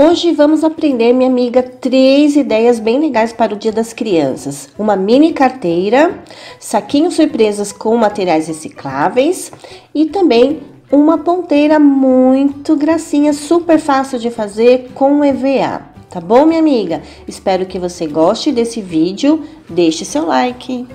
Hoje vamos aprender, minha amiga, 3 ideias bem legais para o Dia das Crianças. Uma mini carteira, saquinhos surpresas com materiais recicláveis e também uma ponteira muito gracinha, super fácil de fazer com EVA. Tá bom, minha amiga? Espero que você goste desse vídeo. Deixe seu like.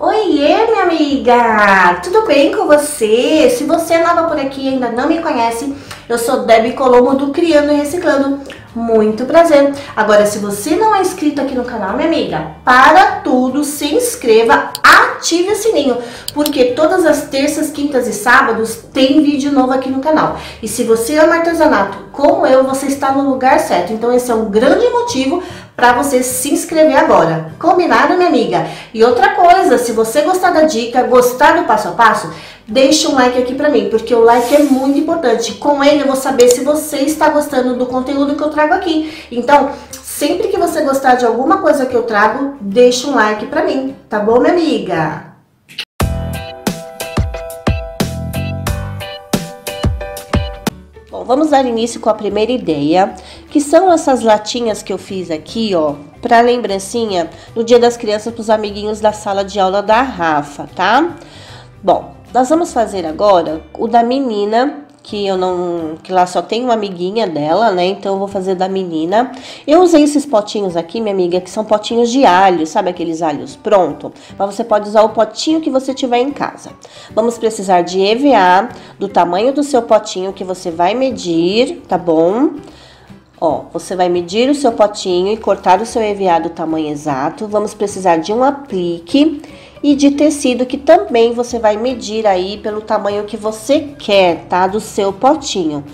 Oiê, minha amiga! Tudo bem com você? Se você é nova por aqui e ainda não me conhece, eu sou Debbie Colombo do Criando e Reciclando. Muito prazer! Agora, se você não é inscrito aqui no canal, minha amiga, para tudo, se inscreva, ative o sininho, porque todas as terças, quintas e sábados tem vídeo novo aqui no canal. E se você ama artesanato como eu, você está no lugar certo. Então, esse é um grande motivo para você se inscrever agora. Combinado, minha amiga? E outra coisa, se você gostar da dica, gostar do passo a passo, deixa um like aqui pra mim, porque o like é muito importante. Com ele eu vou saber se você está gostando do conteúdo que eu trago aqui. Então, sempre que você gostar de alguma coisa que eu trago, deixa um like pra mim, tá bom, minha amiga? Bom, vamos dar início com a primeira ideia, que são essas latinhas que eu fiz aqui, ó, pra lembrancinha no Dia das Crianças pros amiguinhos da sala de aula da Rafa, tá? Bom, nós vamos fazer agora o da menina, que lá só tem uma amiguinha dela, né? Então eu vou fazer da menina. Eu usei esses potinhos aqui, minha amiga, que são potinhos de alho, sabe aqueles alhos pronto? Mas você pode usar o potinho que você tiver em casa. Vamos precisar de EVA, do tamanho do seu potinho que você vai medir, tá bom? Ó, você vai medir o seu potinho e cortar o seu EVA do tamanho exato. Vamos precisar de um aplique e de tecido, que também você vai medir aí pelo tamanho que você quer, tá? Do seu potinho.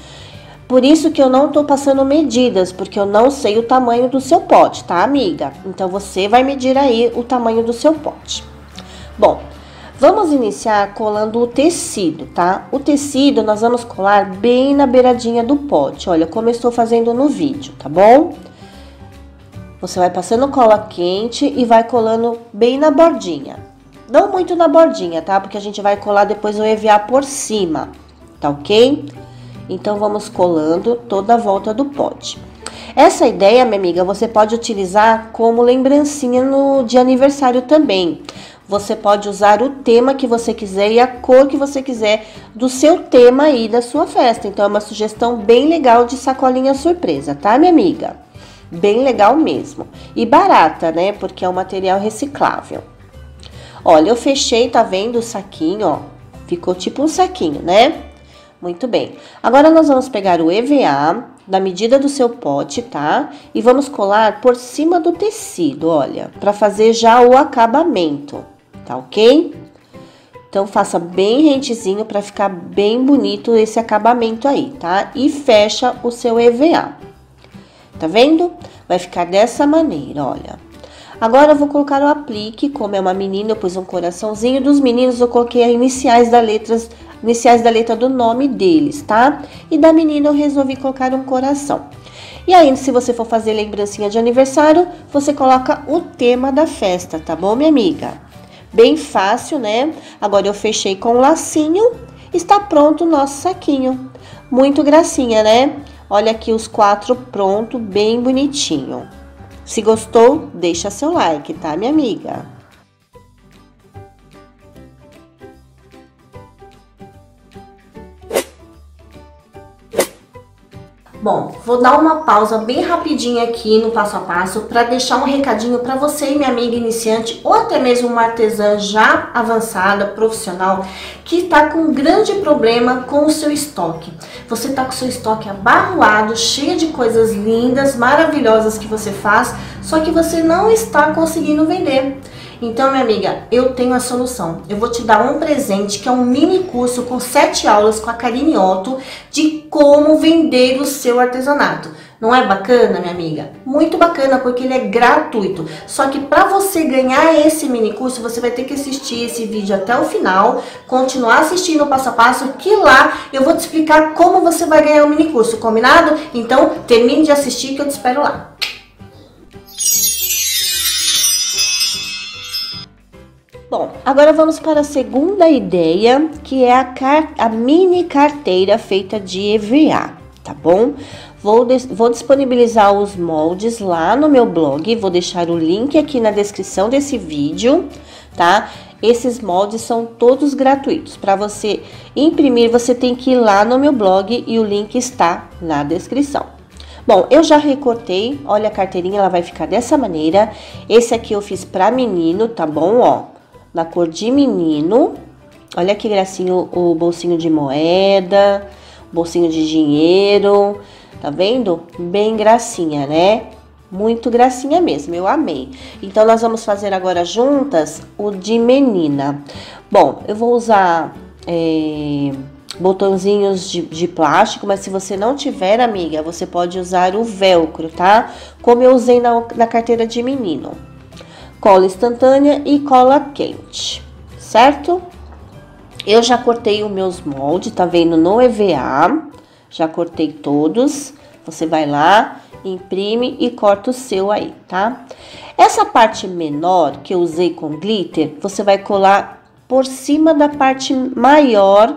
Por isso que eu não tô passando medidas, porque eu não sei o tamanho do seu pote, tá, amiga? Então, você vai medir aí o tamanho do seu pote. Bom, vamos iniciar colando o tecido, tá? O tecido nós vamos colar bem na beiradinha do pote, olha, como eu estou fazendo no vídeo, tá bom? Você vai passando cola quente e vai colando bem na bordinha. Não muito na bordinha, tá? Porque a gente vai colar depois o EVA por cima, tá ok? Então, vamos colando toda a volta do pote. Essa ideia, minha amiga, você pode utilizar como lembrancinha de aniversário também. Você pode usar o tema que você quiser e a cor que você quiser do seu tema aí da sua festa. Então, é uma sugestão bem legal de sacolinha surpresa, tá, minha amiga? Bem legal mesmo. E barata, né? Porque é um material reciclável. Olha, eu fechei, tá vendo o saquinho, ó? Ficou tipo um saquinho, né? Muito bem. Agora, nós vamos pegar o EVA, da medida do seu pote, tá? E vamos colar por cima do tecido, olha, pra fazer já o acabamento, tá ok? Então, faça bem rentezinho pra ficar bem bonito esse acabamento aí, tá? E fecha o seu EVA. Tá vendo? Vai ficar dessa maneira, olha. Agora, eu vou colocar o aplique. Como é uma menina, eu pus um coraçãozinho. Dos meninos, eu coloquei as iniciais da letra do nome deles, tá? E da menina, eu resolvi colocar um coração. E aí, se você for fazer lembrancinha de aniversário, você coloca o tema da festa, tá bom, minha amiga? Bem fácil, né? Agora, eu fechei com um lacinho. Está pronto o nosso saquinho. Muito gracinha, né? Olha aqui os 4 pronto, bem bonitinho. Se gostou, deixa seu like, tá, minha amiga? Bom, vou dar uma pausa bem rapidinha aqui no passo a passo para deixar um recadinho para você, minha amiga iniciante, ou até mesmo uma artesã já avançada, profissional, que está com um grande problema com o seu estoque. Você está com o seu estoque abarroado, cheio de coisas lindas, maravilhosas que você faz, só que você não está conseguindo vender. Então, minha amiga, eu tenho a solução. Eu vou te dar um presente, que é um mini curso com 7 aulas com a Karine Otto de como vender o seu artesanato. Não é bacana, minha amiga? Muito bacana, porque ele é gratuito. Só que para você ganhar esse mini curso, você vai ter que assistir esse vídeo até o final, continuar assistindo o passo a passo, que lá eu vou te explicar como você vai ganhar o mini curso, combinado? Então, termine de assistir que eu te espero lá. Bom, agora vamos para a segunda ideia, que é a mini carteira feita de EVA, tá bom? Vou disponibilizar os moldes lá no meu blog, vou deixar o link aqui na descrição desse vídeo, tá? Esses moldes são todos gratuitos. Para você imprimir, você tem que ir lá no meu blog e o link está na descrição. Bom, eu já recortei, olha a carteirinha, ela vai ficar dessa maneira. Esse aqui eu fiz para menino, tá bom? Ó, na cor de menino. Olha que gracinha o bolsinho de moeda, bolsinho de dinheiro. Tá vendo? Bem gracinha, né? Muito gracinha mesmo, eu amei. Então, nós vamos fazer agora juntas o de menina. Bom, eu vou usar botõezinhos de plástico, mas se você não tiver, amiga, você pode usar o velcro, tá? Como eu usei na carteira de menino. Cola instantânea e cola quente, certo? Eu já cortei os meus moldes, tá vendo? No EVA. Já cortei todos, você vai lá, imprime e corta o seu aí, tá? Essa parte menor que eu usei com glitter, você vai colar por cima da parte maior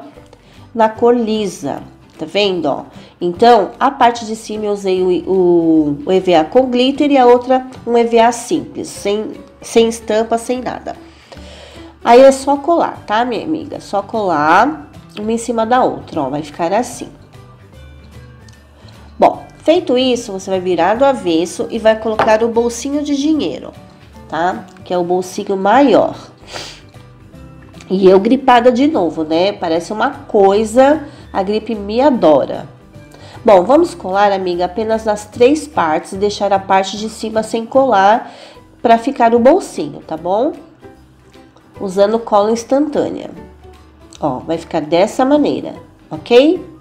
na cor lisa, tá vendo, ó? Então, a parte de cima eu usei o EVA com glitter e a outra um EVA simples, sem estampa, sem nada. Aí é só colar, tá, minha amiga? Só colar uma em cima da outra, ó, vai ficar assim. Bom, feito isso, você vai virar do avesso e vai colocar o bolsinho de dinheiro, tá? Que é o bolsinho maior. E eu gripada de novo, né? Parece uma coisa, a gripe me adora. Bom, vamos colar, amiga, apenas nas três partes e deixar a parte de cima sem colar pra ficar o bolsinho, tá bom? Usando cola instantânea. Ó, vai ficar dessa maneira, ok?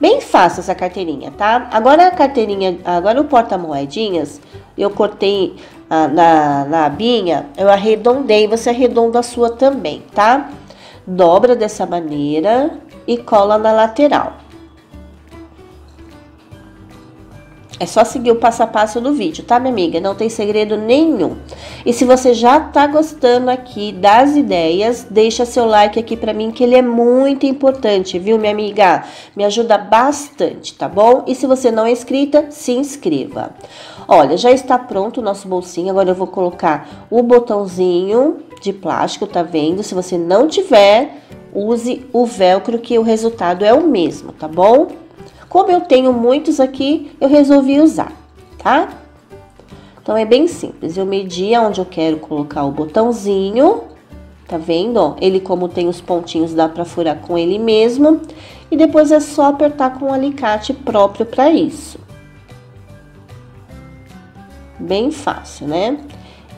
Bem fácil essa carteirinha, tá? Agora a carteirinha, agora o porta-moedinhas, eu cortei na abinha, eu arredondei, você arredonda a sua também, tá? Dobra dessa maneira e cola na lateral. É só seguir o passo a passo do vídeo, tá, minha amiga? Não tem segredo nenhum. E se você já tá gostando aqui das ideias, deixa seu like aqui pra mim, que ele é muito importante, viu, minha amiga? Me ajuda bastante, tá bom? E se você não é inscrita, se inscreva. Olha, já está pronto o nosso bolsinho. Agora eu vou colocar o botãozinho de plástico, tá vendo? Se você não tiver, use o velcro, que o resultado é o mesmo, tá bom? Como eu tenho muitos aqui, eu resolvi usar, tá? Então, é bem simples. Eu medi aonde eu quero colocar o botãozinho, tá vendo? Ó, ele, como tem os pontinhos, dá pra furar com ele mesmo. E depois é só apertar com um alicate próprio pra isso. Bem fácil, né?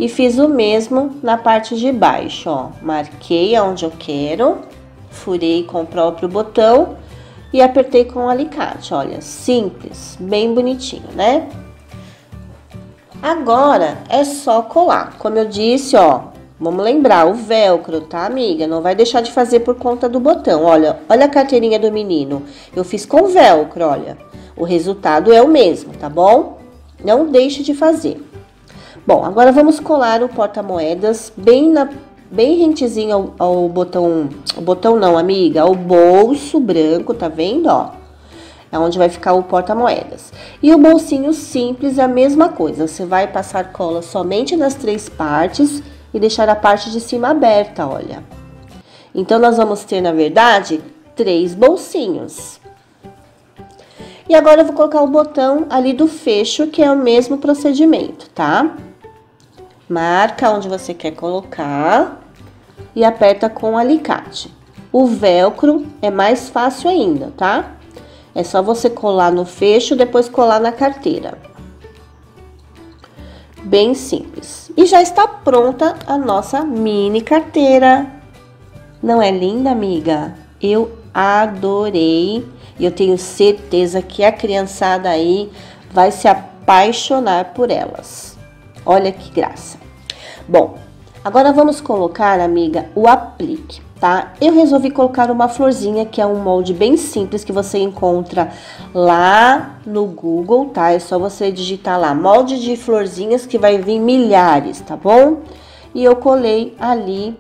E fiz o mesmo na parte de baixo, ó. Marquei aonde eu quero, furei com o próprio botão. E apertei com o alicate, olha, simples, bem bonitinho, né? Agora, é só colar. Como eu disse, ó, vamos lembrar, o velcro, tá, amiga? Não vai deixar de fazer por conta do botão, olha. Olha a carteirinha do menino. Eu fiz com velcro, olha. O resultado é o mesmo, tá bom? Não deixe de fazer. Bom, agora vamos colar o porta-moedas bem rentezinho ao botão, o botão não, amiga, ao bolso branco, tá vendo, ó? É onde vai ficar o porta-moedas. E o bolsinho simples é a mesma coisa, você vai passar cola somente nas três partes e deixar a parte de cima aberta, olha. Então, nós vamos ter, na verdade, três bolsinhos. E agora, eu vou colocar o botão ali do fecho, que é o mesmo procedimento, tá? Marca onde você quer colocar e aperta com o alicate. O velcro é mais fácil ainda, tá? É só você colar no fecho, depois colar na carteira. Bem simples. E já está pronta a nossa mini carteira. Não é linda, amiga? Eu adorei. E eu tenho certeza que a criançada aí vai se apaixonar por elas. Olha que graça. Bom, agora vamos colocar, amiga, o aplique, tá? Eu resolvi colocar uma florzinha, que é um molde bem simples, que você encontra lá no Google, tá? É só você digitar lá, molde de florzinhas, que vai vir milhares, tá bom? E eu colei ali,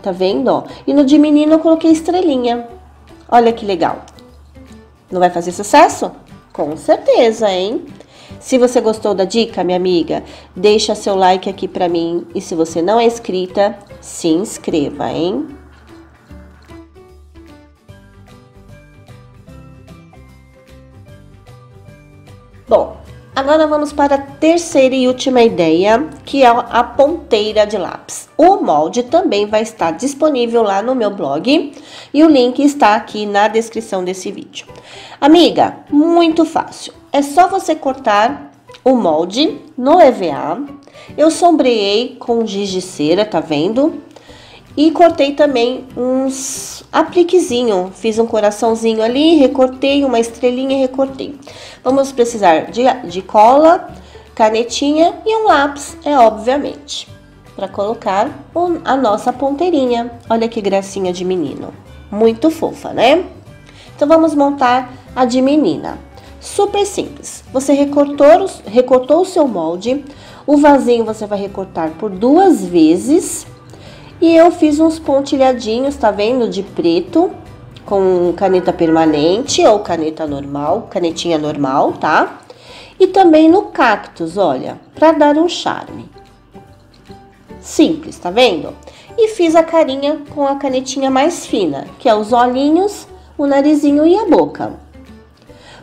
tá vendo, ó? E no de menino eu coloquei estrelinha. Olha que legal. Não vai fazer sucesso? Com certeza, hein? Se você gostou da dica, minha amiga, deixa seu like aqui pra mim. E se você não é inscrita, se inscreva, hein? Bom, agora vamos para a terceira e última ideia, que é a ponteira de lápis. O molde também vai estar disponível lá no meu blog e o link está aqui na descrição desse vídeo. Amiga, muito fácil. É só você cortar o molde no EVA. Eu sombreei com giz de cera, tá vendo? E cortei também uns apliquezinho, fiz um coraçãozinho ali, recortei uma estrelinha e recortei. Vamos precisar de cola, canetinha e um lápis, é obviamente, para colocar a nossa ponteirinha. Olha que gracinha de menino, muito fofa, né? Então vamos montar a de menina. Super simples, você recortou o seu molde, o vasinho você vai recortar por duas vezes. E eu fiz uns pontilhadinhos, tá vendo? De preto, com caneta permanente ou caneta normal, canetinha normal, tá? E também no cactus, olha, pra dar um charme. Simples, tá vendo? E fiz a carinha com a canetinha mais fina, que é os olhinhos, o narizinho e a boca.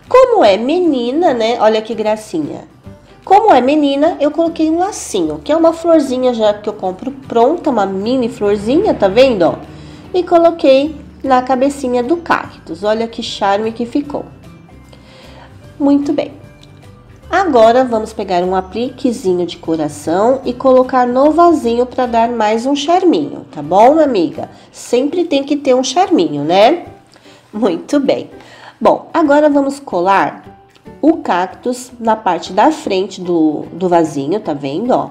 Como é menina, né? Olha que gracinha. Como é menina, eu coloquei um lacinho, que é uma florzinha já que eu compro pronta, uma mini florzinha, tá vendo? E coloquei na cabecinha do cactus, olha que charme que ficou. Muito bem. Agora, vamos pegar um apliquezinho de coração e colocar no vasinho para dar mais um charminho, tá bom, amiga? Sempre tem que ter um charminho, né? Muito bem. Bom, agora vamos colar o cactus na parte da frente do vasinho, tá vendo, ó?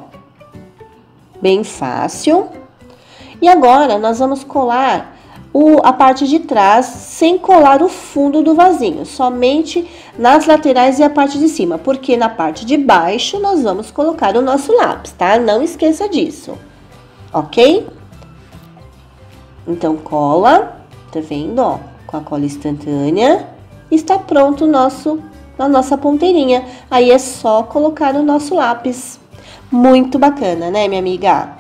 Bem fácil. E agora, nós vamos colar a parte de trás, sem colar o fundo do vasinho, somente nas laterais e a parte de cima, porque na parte de baixo, nós vamos colocar o nosso lápis, tá? Não esqueça disso, ok? Então, cola, tá vendo, ó? Com a cola instantânea, está pronto o nosso na nossa ponteirinha. Aí é só colocar o nosso lápis. Muito bacana, né, minha amiga?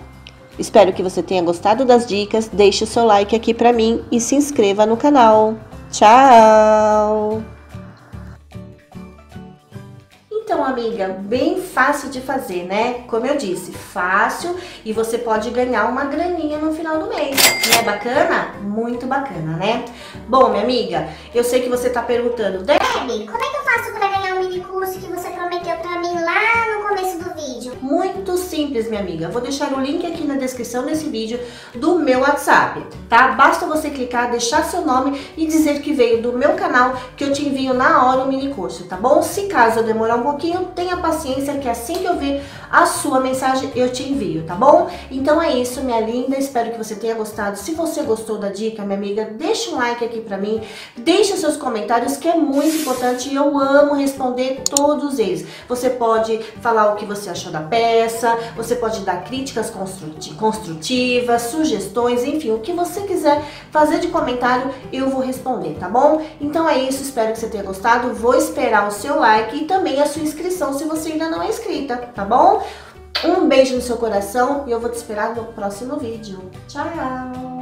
Espero que você tenha gostado das dicas. Deixe o seu like aqui pra mim e se inscreva no canal. Tchau! Então, amiga, bem fácil de fazer, né? Como eu disse, fácil, e você pode ganhar uma graninha no final do mês. Não é bacana? Muito bacana, né? Bom, minha amiga, eu sei que você tá perguntando, Deb, como é que eu faço pra ganhar o mini curso que você prometeu pra mim lá no começo do vídeo? Muito simples, minha amiga. Eu vou deixar o link aqui na descrição desse vídeo do meu WhatsApp, tá? Basta você clicar, deixar seu nome e dizer que veio do meu canal, que eu te envio na hora o mini curso, tá bom? Se caso eu demorar um pouquinho, tenha paciência que assim que eu ver a sua mensagem eu te envio, tá bom? Então é isso, minha linda, espero que você tenha gostado. Se você gostou da dica, minha amiga, deixa um like aqui pra mim, deixa seus comentários, que é muito importante e eu amo responder todos eles. Você pode falar o que você achou da peça, você pode dar críticas construtivas, sugestões, enfim, o que você quiser fazer de comentário, eu vou responder, tá bom? Então é isso, espero que você tenha gostado, vou esperar o seu like e também a sua inscrição se você ainda não é inscrita, tá bom? Um beijo no seu coração e eu vou te esperar no próximo vídeo. Tchau!